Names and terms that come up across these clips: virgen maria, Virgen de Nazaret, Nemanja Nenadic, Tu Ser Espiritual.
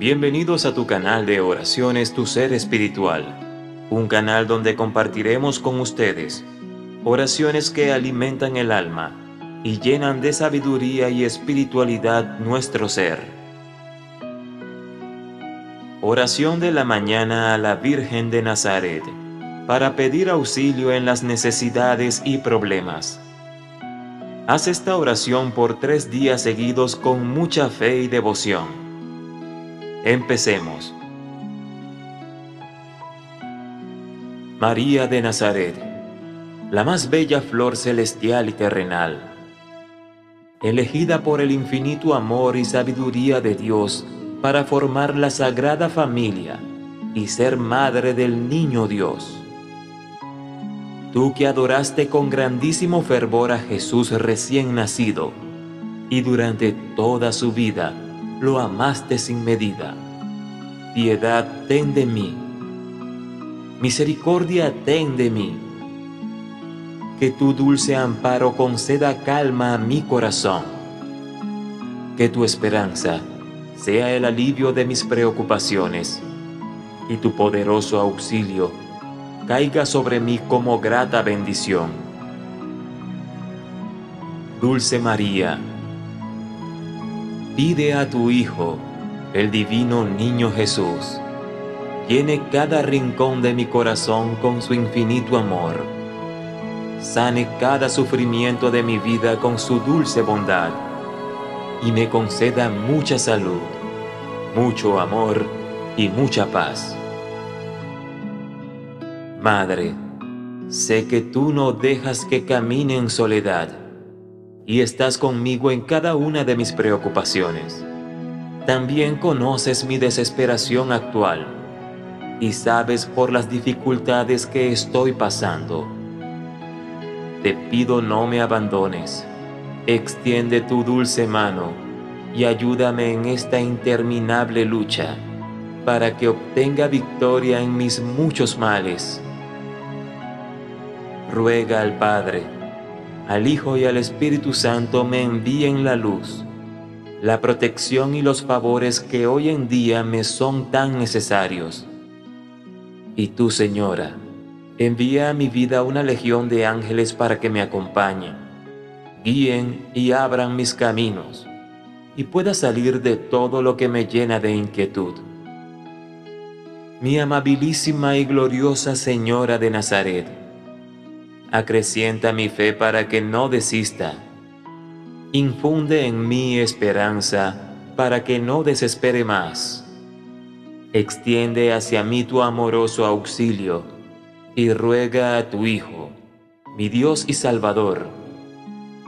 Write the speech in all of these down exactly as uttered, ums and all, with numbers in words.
Bienvenidos a tu canal de oraciones Tu Ser Espiritual, un canal donde compartiremos con ustedes oraciones que alimentan el alma y llenan de sabiduría y espiritualidad nuestro ser. Oración de la mañana a la Virgen de Nazaret, para pedir auxilio en las necesidades y problemas. Haz esta oración por tres días seguidos con mucha fe y devoción. Empecemos. María de Nazaret, la más bella flor celestial y terrenal, elegida por el infinito amor y sabiduría de Dios para formar la sagrada familia y ser madre del niño Dios. Tú que adoraste con grandísimo fervor a Jesús recién nacido y durante toda su vida lo amaste sin medida. Piedad ten de mí. Misericordia ten de mí. Que tu dulce amparo conceda calma a mi corazón. Que tu esperanza sea el alivio de mis preocupaciones y tu poderoso auxilio caiga sobre mí como grata bendición. Dulce María, pide a tu Hijo, el divino Niño Jesús, llene cada rincón de mi corazón con su infinito amor. Sane cada sufrimiento de mi vida con su dulce bondad y me conceda mucha salud, mucho amor y mucha paz. Madre, sé que tú no dejas que camine en soledad y estás conmigo en cada una de mis preocupaciones. También conoces mi desesperación actual y sabes por las dificultades que estoy pasando. Te pido no me abandones. Extiende tu dulce mano y ayúdame en esta interminable lucha para que obtenga victoria en mis muchos males. Ruega al Padre, al Hijo y al Espíritu Santo me envíen la luz, la protección y los favores que hoy en día me son tan necesarios. Y tú, Señora, envía a mi vida una legión de ángeles para que me acompañen, guíen y abran mis caminos, y pueda salir de todo lo que me llena de inquietud. Mi amabilísima y gloriosa Señora de Nazaret, acrecienta mi fe para que no desista. Infunde en mí esperanza para que no desespere más. Extiende hacia mí tu amoroso auxilio y ruega a tu Hijo, mi Dios y Salvador,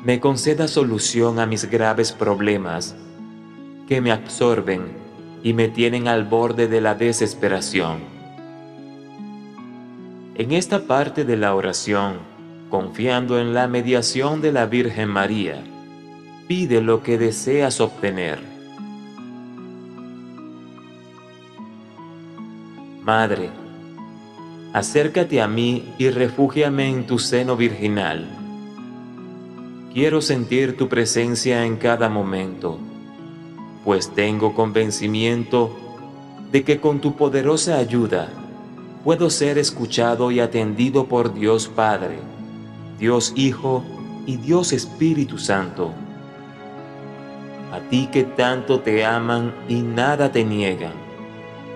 me conceda solución a mis graves problemas que me absorben y me tienen al borde de la desesperación. En esta parte de la oración, confiando en la mediación de la Virgen María, pide lo que deseas obtener. Madre, acércate a mí y refúgiame en tu seno virginal. Quiero sentir tu presencia en cada momento, pues tengo convencimiento de que con tu poderosa ayuda puedo ser escuchado y atendido por Dios Padre, Dios Hijo y Dios Espíritu Santo. A ti que tanto te aman y nada te niegan,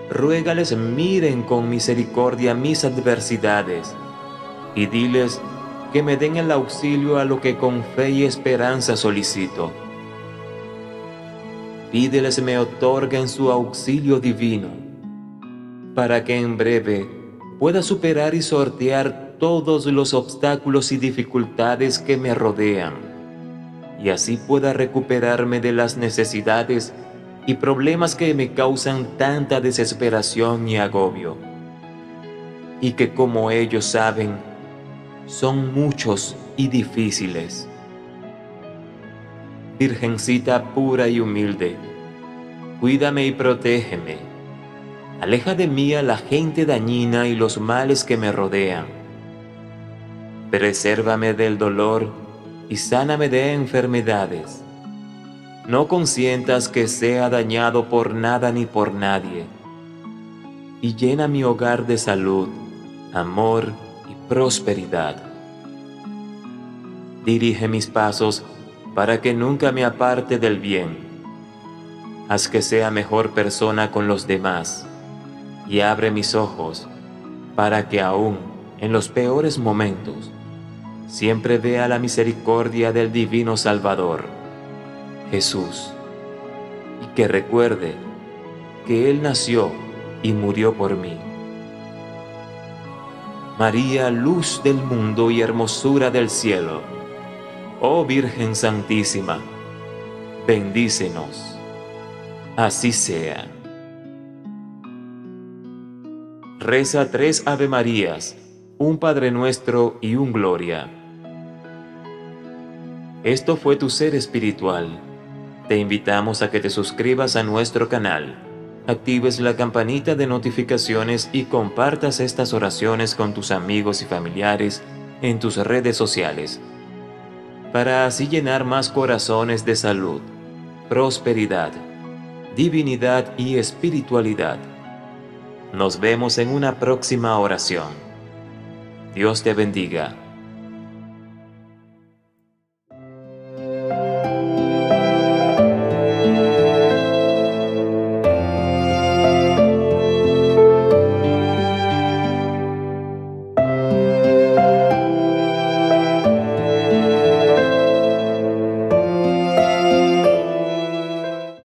ruégales miren con misericordia mis adversidades y diles que me den el auxilio a lo que con fe y esperanza solicito. Pídeles me otorguen su auxilio divino, para que en breve pueda superar y sortear todos los obstáculos y dificultades que me rodean, y así pueda recuperarme de las necesidades y problemas que me causan tanta desesperación y agobio, y que, como ellos saben, son muchos y difíciles. Virgencita pura y humilde, cuídame y protégeme. Aleja de mí a la gente dañina y los males que me rodean. Presérvame del dolor y sáname de enfermedades. No consientas que sea dañado por nada ni por nadie, y llena mi hogar de salud, amor y prosperidad. Dirige mis pasos para que nunca me aparte del bien. Haz que sea mejor persona con los demás, y abre mis ojos para que aún en los peores momentos siempre vea la misericordia del Divino Salvador, Jesús, y que recuerde que Él nació y murió por mí. María, luz del mundo y hermosura del cielo, oh Virgen Santísima, bendícenos. Así sea. Reza tres Ave Marías, un Padre Nuestro y un Gloria. Esto fue Tu Ser Espiritual. Te invitamos a que te suscribas a nuestro canal, actives la campanita de notificaciones y compartas estas oraciones con tus amigos y familiares en tus redes sociales, para así llenar más corazones de salud, prosperidad, divinidad y espiritualidad. Nos vemos en una próxima oración. Dios te bendiga.